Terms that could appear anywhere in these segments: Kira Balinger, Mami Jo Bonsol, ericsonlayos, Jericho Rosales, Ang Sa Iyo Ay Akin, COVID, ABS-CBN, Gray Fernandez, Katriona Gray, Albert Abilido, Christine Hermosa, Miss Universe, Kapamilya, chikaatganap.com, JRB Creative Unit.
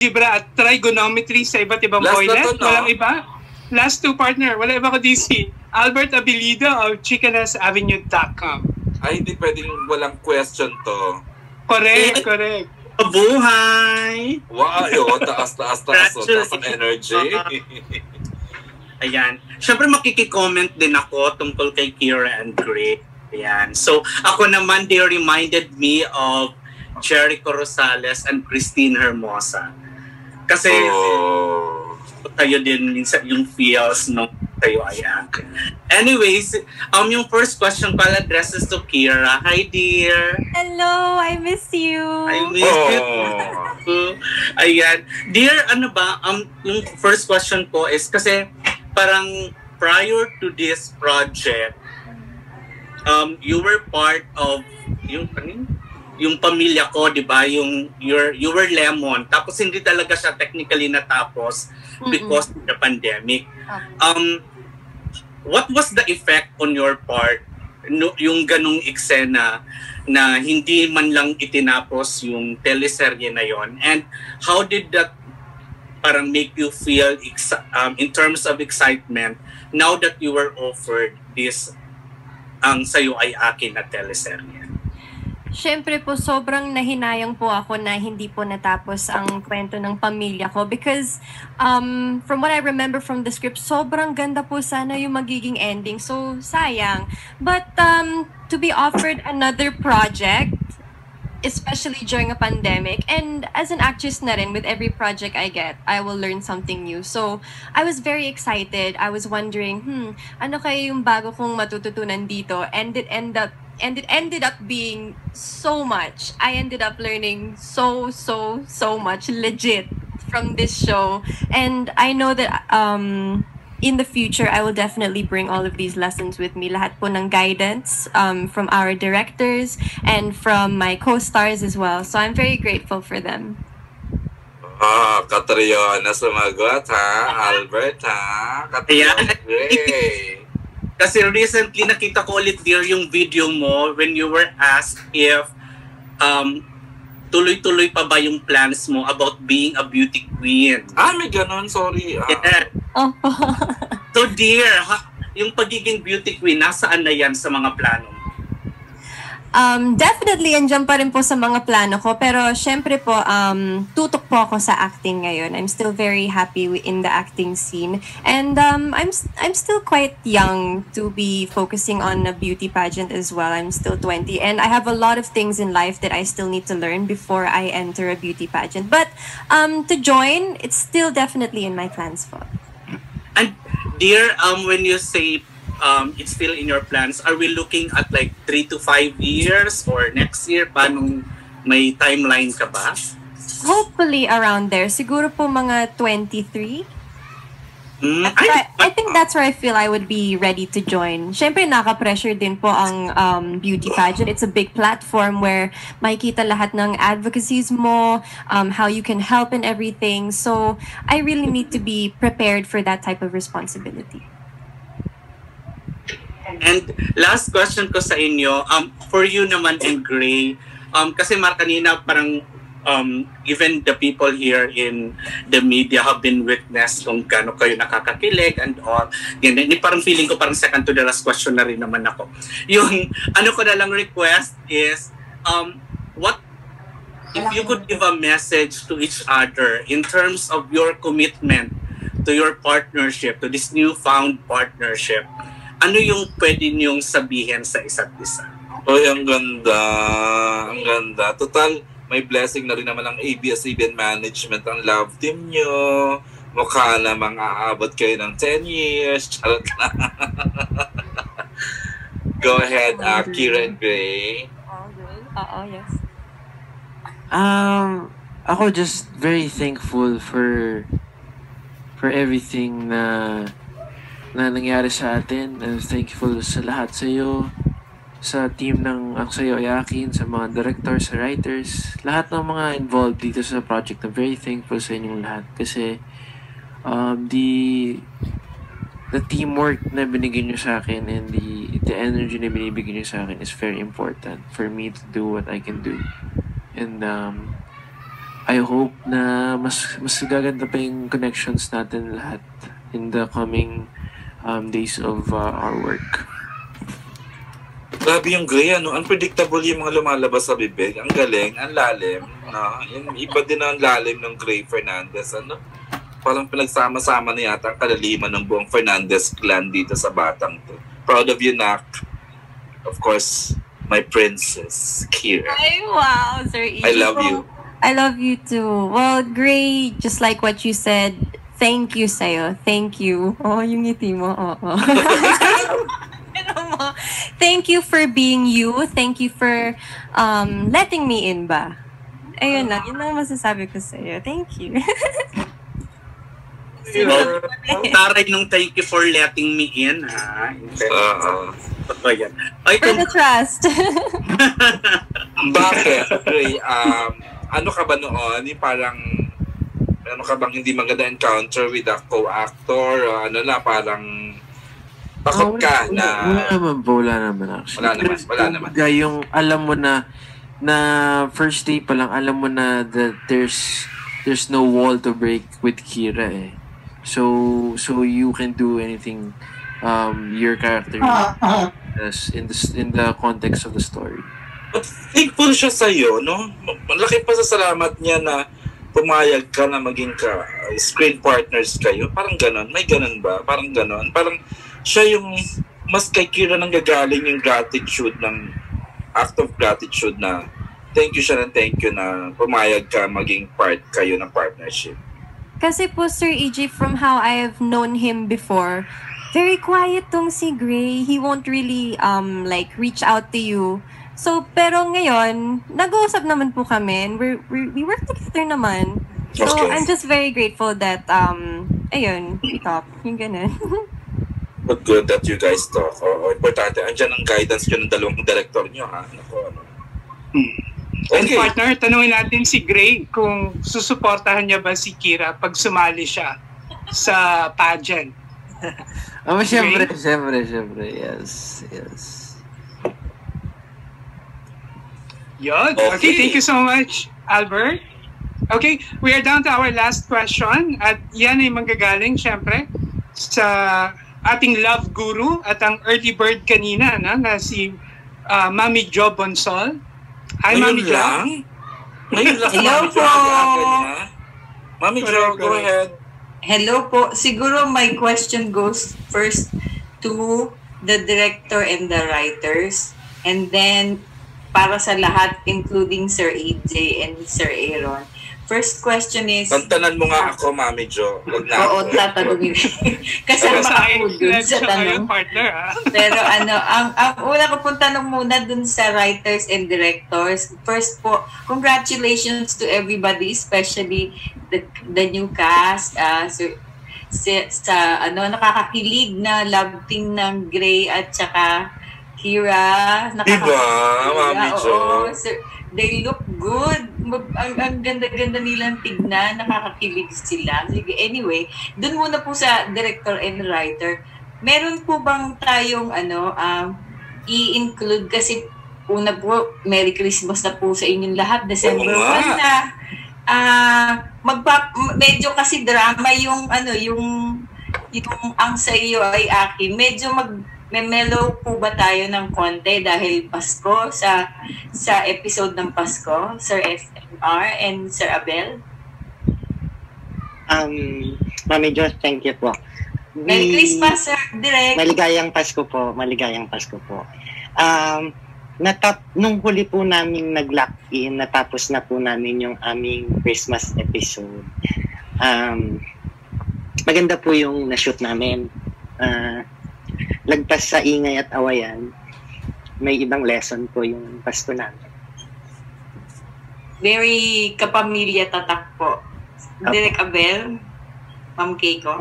Algebra at trigonometry sa iba't ibang boylet. Walang iba. Last two, partner. Wala iba ko DC. Albert Abilido of chikaatganap.com. Ay, hindi pwedeng walang question to. Correct, eh, correct. Buhay! Wow, yun. Taas-taas-taas. Taas ang energy. Ayan. Siyempre makikicomment din ako tungkol kay Kira and Gray. Ayan. So, ako naman, they reminded me of Jericho Rosales and Christine Hermosa. Kasi tayo din minsan yung feels no tayo ayan. Anyways, yung first question pala addresses to Kira. Hi dear. Hello, I miss you. I miss you. Ayan. Dear, ano ba yung first question ko is kasi parang prior to this project you were part of yung pamilya ko, di ba? You were Lemon. Tapos hindi talaga siya technically natapos because of the pandemic. What was the effect on your part? No, yung ganung eksena na hindi man lang itinapos yung teleserye na yon. And how did that parang make you feel in terms of excitement now that you were offered this Ang Sa Iyo Ay Akin na teleserye? Siyempre po, sobrang nahinayang po ako na hindi po natapos ang kwento ng pamilya ko because from what I remember from the script, sobrang ganda po sana yung magiging ending. So, sayang. But to be offered another project, especially during a pandemic, and as an actress na rin, with every project I get, I will learn something new. So, I was very excited. I was wondering, ano kaya yung bago kong matututunan dito? And it ended up being so much. I ended up learning so much legit from this show. And I know that in the future, I will definitely bring all of these lessons with me. Lahat po ng guidance from our directors and from my co-stars as well. So I'm very grateful for them. Ah, Katriona sumagot, ha? Albert, ha? Katriona Gray. Kasi recently nakita ko ulit dear yung video mo when you were asked if tuloy-tuloy pa ba yung plans mo about being a beauty queen. Ah, may ganun. Sorry. Yeah. So dear, yung pagiging beauty queen, nasaan na yan sa mga plano mo? Definitely, andyan pa rin po sa mga plano ko. Pero syempre po, tutok po ako sa acting ngayon. I'm still very happy in the acting scene. And I'm still quite young to be focusing on a beauty pageant as well. I'm still 20. And I have a lot of things in life that I still need to learn before I enter a beauty pageant. But to join, it's still definitely in my plans for. And dear, when you say it's still in your plans, are we looking at like 3 to 5 years or next year? Paano, may timeline ka ba? Hopefully around there. Siguro po mga 23. I think that's where I feel I would be ready to join. Siyempre, naka-pressure din po ang beauty pageant. It's a big platform where makikita lahat ng advocacies mo, how you can help and everything. So I really need to be prepared for that type of responsibility. And last question ko sa inyo, for you naman and Gray, kasi kanina parang even the people here in the media have been witness kung gaano kayo nakakakilig and all. Ganyan, parang feeling ko parang second to the last question na rin naman ako. Yung ano ko na lang request is, what if you could give a message to each other in terms of your commitment to your partnership, to this newfound partnership? Ano yung pwede niyong sabihin sa isa't isa? Oy, ang ganda. Ang ganda. Total, may blessing na rin naman ang ABS-CBN management, ang love team niyo. Mukha namang aabot kayo ng 10 years. Charot lang. Go ahead, Kira and Gray. Yes. Ako just very thankful for everything na nangyari sa atin. I'm thankful sa lahat sa iyo, sa team ng Ang Sa Iyo Ay Akin, sa mga directors, sa writers, lahat ng mga involved dito sa project. I'm very thankful sa inyong lahat kasi the teamwork na binigay niyo sa akin and the energy na binibigay niyo sa akin is very important for me to do what I can do. And I hope na mas gaganda pa yung connections natin lahat in the coming days of our work. Grabe yung Gray, ano? Unpredictable yung mga lumalabas sa bibig. Ang galing, ang lalim. Yung iba din ang lalim ng Gray Fernandez, ano? Parang pinagsama-sama na yata ang kalaliman ng buong Fernandez clan dito sa batang to. Proud of you, Nak. Of course, my princess, Kira. Ay, wow, Sir E. I love you. I love you too. Well, Gray, just like what you said, thank you sa'yo. Thank you. Oh, yung ngiti mo. Oh. Thank you for being you. Thank you for letting me in ba. Ayun lang. Yun lang masasabi ko sa'yo. Thank you. Ang taray nung thank you for letting me in. For the trust. Bakit, Gray? Ano ka ba noon? Parang ano ka bang hindi maganda encounter with a co-actor? Ano na, parang takot ka na... Wala naman. Yung alam mo na first day pa lang, alam mo na that there's no wall to break with Kira eh. So you can do anything your character in the context of the story. But thankful siya sa'yo, no? Malaki pa sa salamat niya na pumayag ka na maging screen partners kayo. Parang ganon. May ganon ba? Parang ganon. Parang siya yung mas kay Kira nang gagaling yung gratitude ng act of gratitude na thank you siya ng thank you na pumayag ka maging part kayo ng partnership. Kasi po Sir EJ, from how I have known him before, very quiet tong si Gray. He won't really like reach out to you. So, pero ngayon, nag-uusap naman po kami and we work together naman. So, okay. I'm just very grateful that, ayun, we talk. Yung ganun. But good that you guys talk. Oo, importante. Andiyan ang guidance nyo ng dalawang director nyo, ha? Okay. And partner, tanungin natin si Gray kung susuportahan niya ba si Kira pag sumali siya sa pageant. Oh, siyempre. Yes. Yun. Okay, thank you so much, Albert. Okay, we are down to our last question. At yan ay manggagaling, syempre, sa ating love guru at ang early bird kanina, na si Mami Jo Bonsol. Hi, Mami Jo. Ngayon lang. Hello po. Mami Jo, go ahead. Hello po. Siguro my question goes first to the director and the writers. And then... para sa lahat, including Sir AJ and Sir Aaron. First question is... Tantanan mo nga ako, Mami Jo. Oo, tatanungin. Kasama ako dun sa tanong. Pero ano, ang una ko pong tanong muna dun sa writers and directors. First po, congratulations to everybody, especially the new cast. Nakakakilig na love team ng Gray at saka Kira, nakakakilig. They look good. Ang ganda-ganda nilang tignan, nakakakilig sila. Anyway, dun muna po sa director and writer. Meron po bang tayong i-include kasi una po, Merry Christmas na po sa inyong lahat. December 1 na. Medyo kasi drama yung yung Ang Sa Iyo Ay Akin. Medyo may mellow po ba tayo ng konti dahil Pasko sa episode ng Pasko, Sir FMR and Sir Abel? Mami Jo, thank you po. Merry Christmas, Sir Direk. Maligayang Pasko po. Nung huli po namin nag-lock-in, natapos na po namin yung aming Christmas episode. Maganda po yung na-shoot namin. Lagpas sa ingay at awayan, may ibang lesson po yung Pasko namin. Very kapamilya tatak po. Direk Abel, Ma'am Keiko.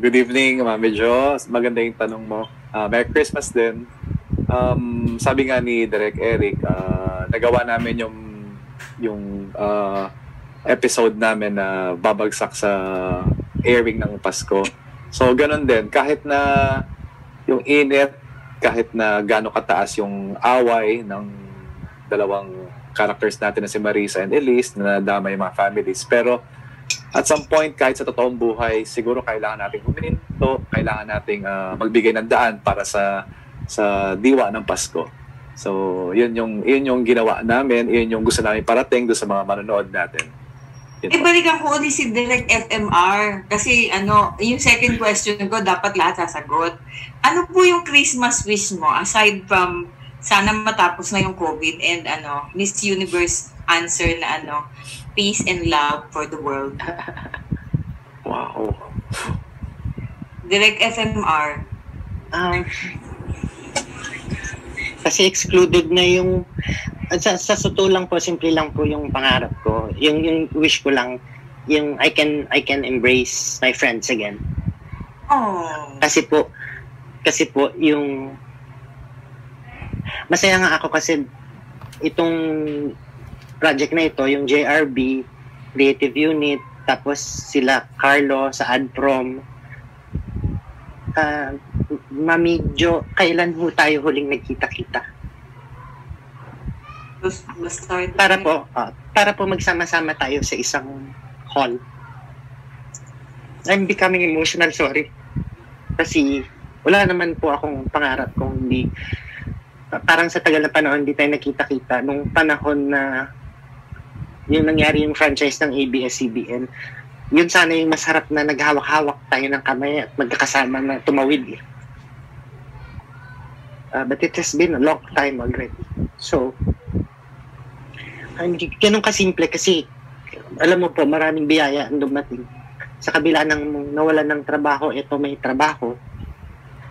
Good evening, Ma'am Jo. Maganda yung tanong mo. Merry Christmas din. Sabi nga ni Direk Eric, nagawa namin yung episode namin na babagsak sa airing ng Pasko. So, ganun din. Kahit na yung init, kahit na gano'ng kataas yung away ng dalawang characters natin na si Marisa and Elise na nadama yung mga families. Pero at some point, kahit sa totoong buhay, siguro kailangan nating huminto, kailangan nating magbigay ng daan para sa diwa ng Pasko. So, yun yung ginawa namin, yun yung gusto namin parating doon sa mga manonood natin. Balikan ko ulit si Direct FMR kasi yung second question ko dapat lahat sasagot. Ano po yung Christmas wish mo aside from sana matapos na yung COVID and Miss Universe answer na peace and love for the world? Wow. Direct FMR. Kasi excluded na yung sa totoo lang po, simple lang po yung pangarap ko. Yung wish ko lang, yung I can embrace my friends again. Oh. Kasi po yung masaya nga ako kasi itong project na ito, yung JRB Creative Unit, tapos sila Carlo sa AdProm. Mami Jo, kailan po tayo huling nagkita-kita? Para po magsama-sama tayo sa isang hall. I'm becoming emotional, sorry. Kasi wala naman po akong pangarap kung hindi, parang sa tagal na panahon hindi tayo nakita-kita. Nung panahon na yung nangyari yung franchise ng ABS-CBN, yun sana yung masarap na naghawak-hawak tayo ng kamay at magkakasama na tumawid. But it has been a long time already. So, ganun kasimple kasi alam mo po maraming biyaya ang dumating sa kabila ng nawalan ng trabaho. Ito may trabaho,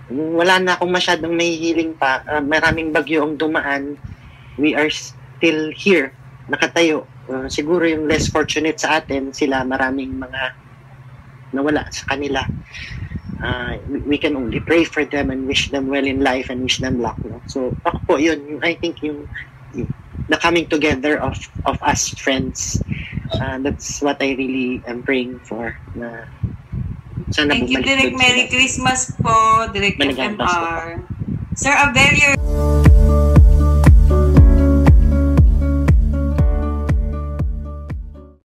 wala na akong masyadong mahihiling pa. Maraming bagyo ang dumaan, we are still here nakatayo. Siguro yung less fortunate sa atin, sila maraming mga nawala sa kanila. We can only pray for them and wish them well in life and wish them luck, no? So ako po yun, I think yung the coming together of us friends. That's what I really am praying for. Na sana thank you, Direk. Merry Christmas po, Direk FMR. Sir Abelio.